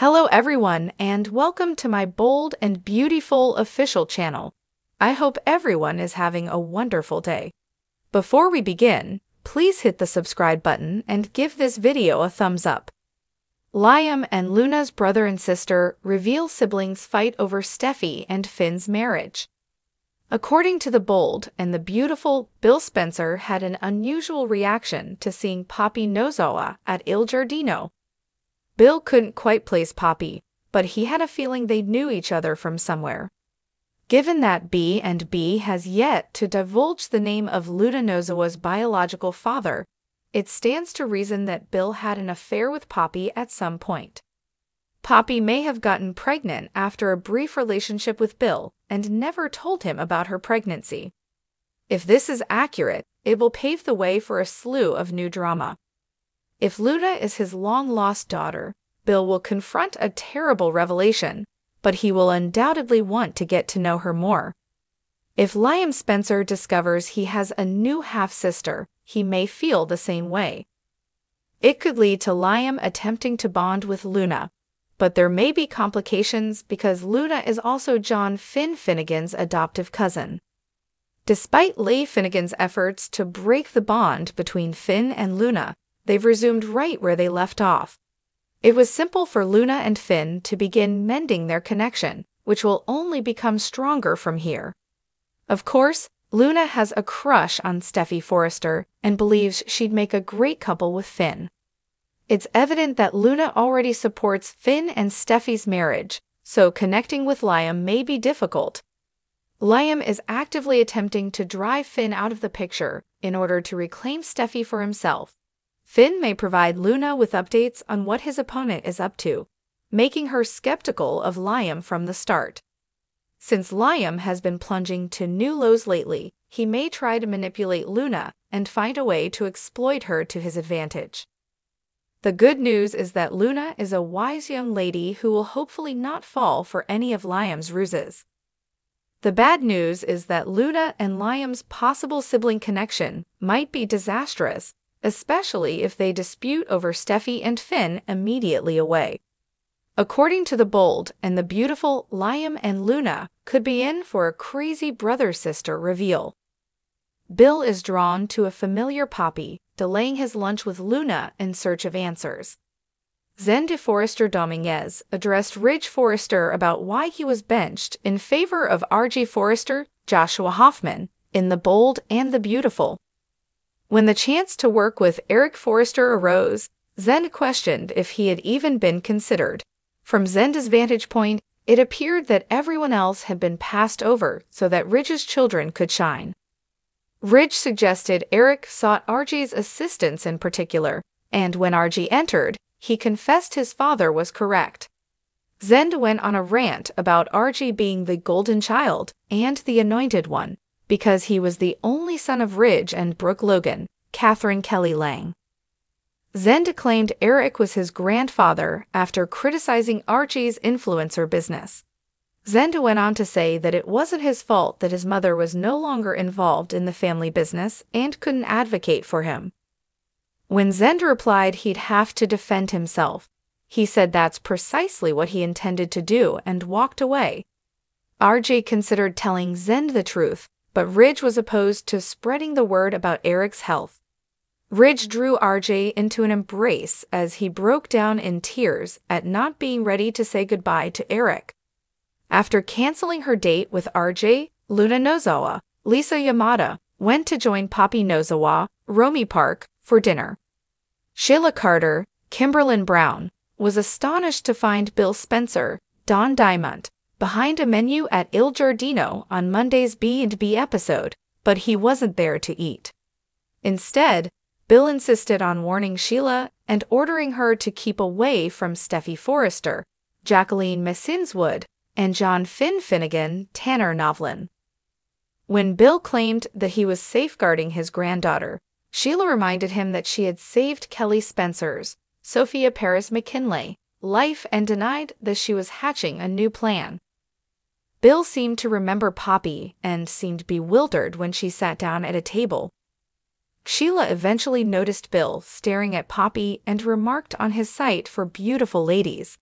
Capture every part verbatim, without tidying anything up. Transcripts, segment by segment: Hello everyone, and welcome to my Bold and Beautiful official channel. I hope everyone is having a wonderful day. Before we begin, please hit the subscribe button and give this video a thumbs up. Liam and Luna's brother and sister reveal siblings fight over Steffy and Finn's marriage. According to the Bold and the Beautiful, Bill Spencer had an unusual reaction to seeing Poppy Nozawa at Il Giardino. Bill couldn't quite place Poppy, but he had a feeling they knew each other from somewhere. Given that B and B has yet to divulge the name of Luna Nozawa's biological father, it stands to reason that Bill had an affair with Poppy at some point. Poppy may have gotten pregnant after a brief relationship with Bill and never told him about her pregnancy. If this is accurate, it will pave the way for a slew of new drama. If Luna is his long-lost daughter, Bill will confront a terrible revelation, but he will undoubtedly want to get to know her more. If Liam Spencer discovers he has a new half-sister, he may feel the same way. It could lead to Liam attempting to bond with Luna, but there may be complications because Luna is also John Finn Finnegan's adoptive cousin. Despite Li Finnegan's efforts to break the bond between Finn and Luna, they've resumed right where they left off. It was simple for Luna and Finn to begin mending their connection, which will only become stronger from here. Of course, Luna has a crush on Steffy Forrester and believes she'd make a great couple with Finn. It's evident that Luna already supports Finn and Steffy's marriage, so connecting with Liam may be difficult. Liam is actively attempting to drive Finn out of the picture in order to reclaim Steffy for himself. Finn may provide Luna with updates on what his opponent is up to, making her skeptical of Liam from the start. Since Liam has been plunging to new lows lately, he may try to manipulate Luna and find a way to exploit her to his advantage. The good news is that Luna is a wise young lady who will hopefully not fall for any of Liam's ruses. The bad news is that Luna and Liam's possible sibling connection might be disastrous, especially if they dispute over Steffy and Finn immediately away. According to the Bold and the Beautiful, Liam and Luna could be in for a crazy brother-sister reveal. Bill is drawn to a familiar Poppy, delaying his lunch with Luna in search of answers. Zen Forrester Domínguez addressed Ridge Forrester about why he was benched in favor of R G Forrester, Joshua Hoffman, in the Bold and the Beautiful. When the chance to work with Eric Forrester arose, Zen questioned if he had even been considered. From Zen's vantage point, it appeared that everyone else had been passed over so that Ridge's children could shine. Ridge suggested Eric sought R G's assistance in particular, and when R G entered, he confessed his father was correct. Zen went on a rant about R G being the golden child and the anointed one, because he was the only son of Ridge and Brooke Logan, Katherine Kelly Lang. Zend claimed Eric was his grandfather after criticizing Archie's influencer business. Zend went on to say that it wasn't his fault that his mother was no longer involved in the family business and couldn't advocate for him. When Zend replied he'd have to defend himself, he said that's precisely what he intended to do and walked away. R G considered telling Zend the truth, but Ridge was opposed to spreading the word about Eric's health. Ridge drew R J into an embrace as he broke down in tears at not being ready to say goodbye to Eric. After canceling her date with R J, Luna Nozawa, Lisa Yamada, went to join Poppy Nozawa, Romy Park, for dinner. Sheila Carter, Kimberlyn Brown, was astonished to find Bill Spencer, Don Diamond, behind a menu at Il Giardino on Monday's B and B episode, but he wasn't there to eat. Instead, Bill insisted on warning Sheila and ordering her to keep away from Steffy Forrester, Jacqueline MacInnes Wood, and John Finn Finnegan, Tanner Novlin. When Bill claimed that he was safeguarding his granddaughter, Sheila reminded him that she had saved Kelly Spencer's, Sophia Paris McKinley, life and denied that she was hatching a new plan. Bill seemed to remember Poppy and seemed bewildered when she sat down at a table. Sheila eventually noticed Bill staring at Poppy and remarked on his sight for beautiful ladies.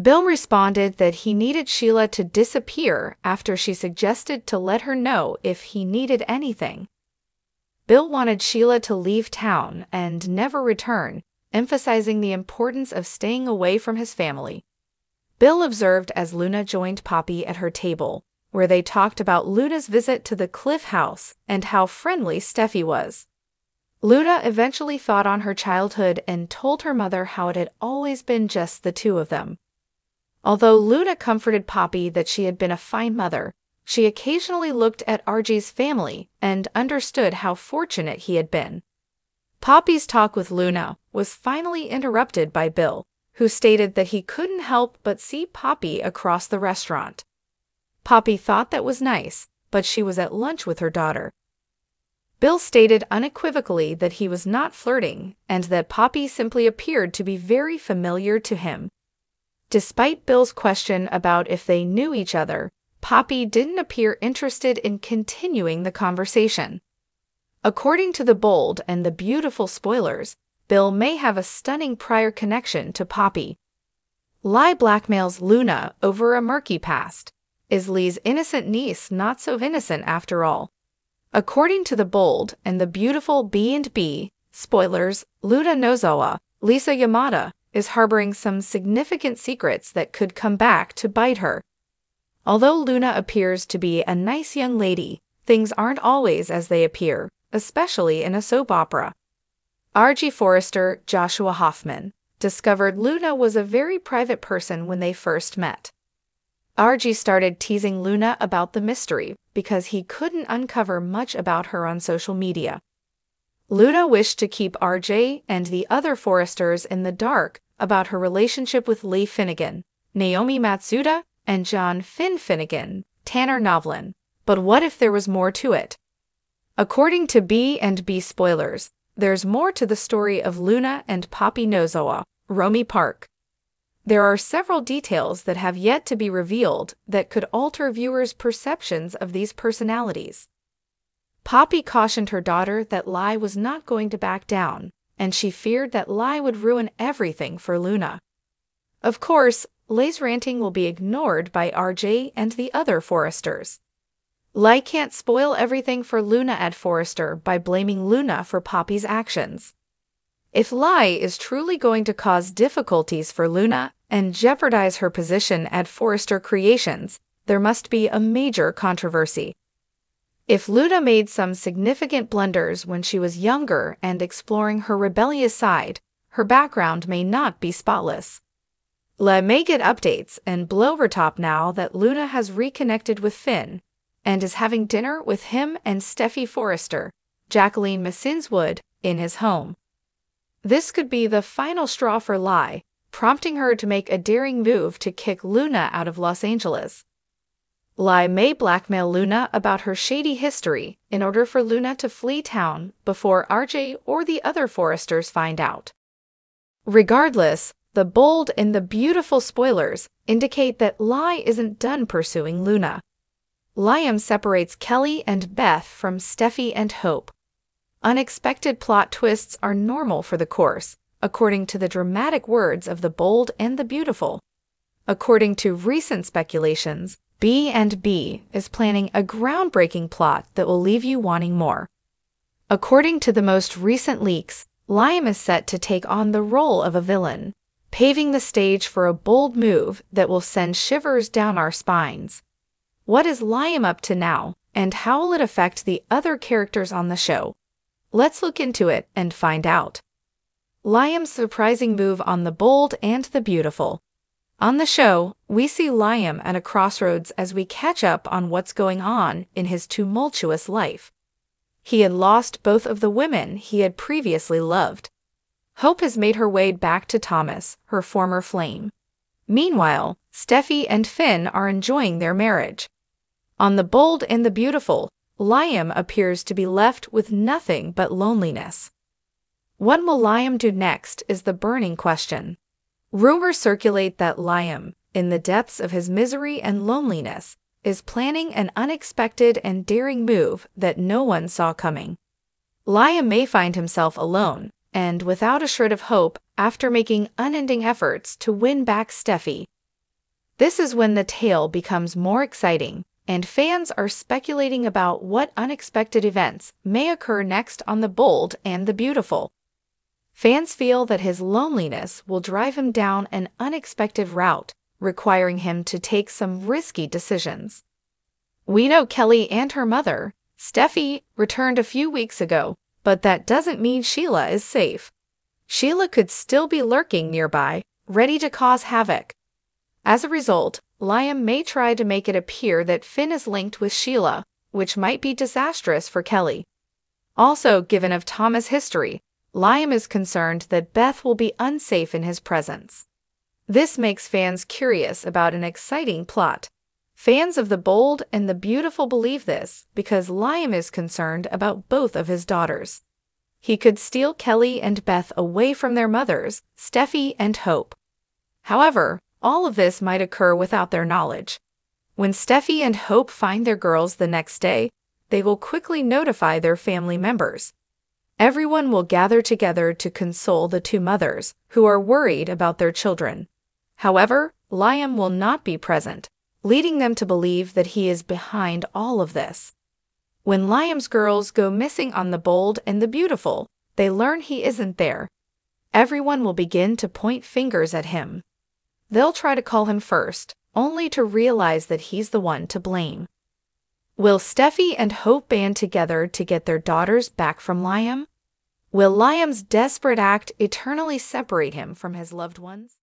Bill responded that he needed Sheila to disappear after she suggested to let her know if he needed anything. Bill wanted Sheila to leave town and never return, emphasizing the importance of staying away from his family. Bill observed as Luna joined Poppy at her table, where they talked about Luna's visit to the Cliff House and how friendly Steffy was. Luna eventually thought on her childhood and told her mother how it had always been just the two of them. Although Luna comforted Poppy that she had been a fine mother, she occasionally looked at R G's family and understood how fortunate he had been. Poppy's talk with Luna was finally interrupted by Bill, who stated that he couldn't help but see Poppy across the restaurant. Poppy thought that was nice, but she was at lunch with her daughter. Bill stated unequivocally that he was not flirting and that Poppy simply appeared to be very familiar to him. Despite Bill's question about if they knew each other, Poppy didn't appear interested in continuing the conversation. According to the Bold and the Beautiful spoilers, Bill may have a stunning prior connection to Poppy. Li blackmails Luna over a murky past. Is Li's innocent niece not so innocent after all? According to the Bold and the Beautiful B and B spoilers, Luna Nozawa, Lisa Yamada, is harboring some significant secrets that could come back to bite her. Although Luna appears to be a nice young lady, things aren't always as they appear, especially in a soap opera. R G Forrester, Joshua Hoffman, discovered Luna was a very private person when they first met. R G started teasing Luna about the mystery because he couldn't uncover much about her on social media. Luna wished to keep R J and the other Forresters in the dark about her relationship with Li Finnegan, Naomi Matsuda, and John Finn Finnegan, Tanner Novlin. But what if there was more to it? According to B and B spoilers, there's more to the story of Luna and Poppy Nozawa, Romy Park. There are several details that have yet to be revealed that could alter viewers' perceptions of these personalities. Poppy cautioned her daughter that Li was not going to back down, and she feared that Li would ruin everything for Luna. Of course, Li's ranting will be ignored by R J and the other Forresters. Li can't spoil everything for Luna at Forrester by blaming Luna for Poppy's actions. If Li is truly going to cause difficulties for Luna and jeopardize her position at Forrester Creations, there must be a major controversy. If Luna made some significant blunders when she was younger and exploring her rebellious side, her background may not be spotless. Li may get updates and blow her top now that Luna has reconnected with Finn and is having dinner with him and Steffy Forrester, Jacqueline MacInnes Wood, in his home. This could be the final straw for Li, prompting her to make a daring move to kick Luna out of Los Angeles. Li may blackmail Luna about her shady history in order for Luna to flee town before R J or the other Forresters find out. Regardless, the Bold and the Beautiful spoilers indicate that Li isn't done pursuing Luna. Liam separates Kelly and Beth from Steffy and Hope. Unexpected plot twists are normal for the course, according to the dramatic words of the Bold and the Beautiful. According to recent speculations, B and B is planning a groundbreaking plot that will leave you wanting more. According to the most recent leaks, Liam is set to take on the role of a villain, paving the stage for a bold move that will send shivers down our spines. What is Liam up to now, and how will it affect the other characters on the show? Let's look into it and find out. Liam's surprising move on the Bold and the Beautiful. On the show, we see Liam at a crossroads as we catch up on what's going on in his tumultuous life. He had lost both of the women he had previously loved. Hope has made her way back to Thomas, her former flame. Meanwhile, Steffy and Finn are enjoying their marriage. On the Bold and the Beautiful, Liam appears to be left with nothing but loneliness. What will Liam do next is the burning question. Rumors circulate that Liam, in the depths of his misery and loneliness, is planning an unexpected and daring move that no one saw coming. Liam may find himself alone, and without a shred of hope, after making unending efforts to win back Steffy, This is when the tale becomes more exciting, and fans are speculating about what unexpected events may occur next on The Bold and the Beautiful. Fans feel that his loneliness will drive him down an unexpected route, requiring him to take some risky decisions. We know Kelly and her mother, Steffy, returned a few weeks ago, but that doesn't mean Sheila is safe. Sheila could still be lurking nearby, ready to cause havoc. As a result, Liam may try to make it appear that Finn is linked with Sheila, which might be disastrous for Kelly. Also, given of Thomas' history, Liam is concerned that Beth will be unsafe in his presence. This makes fans curious about an exciting plot. Fans of The Bold and the Beautiful believe this because Liam is concerned about both of his daughters. He could steal Kelly and Beth away from their mothers, Steffy and Hope. However, all of this might occur without their knowledge. When Steffy and Hope find their girls the next day, they will quickly notify their family members. Everyone will gather together to console the two mothers, who are worried about their children. However, Liam will not be present, leading them to believe that he is behind all of this. When Liam's girls go missing on The Bold and the Beautiful, they learn he isn't there. Everyone will begin to point fingers at him. They'll try to call him first, only to realize that he's the one to blame. Will Steffy and Hope band together to get their daughters back from Liam? Will Liam's desperate act eternally separate him from his loved ones?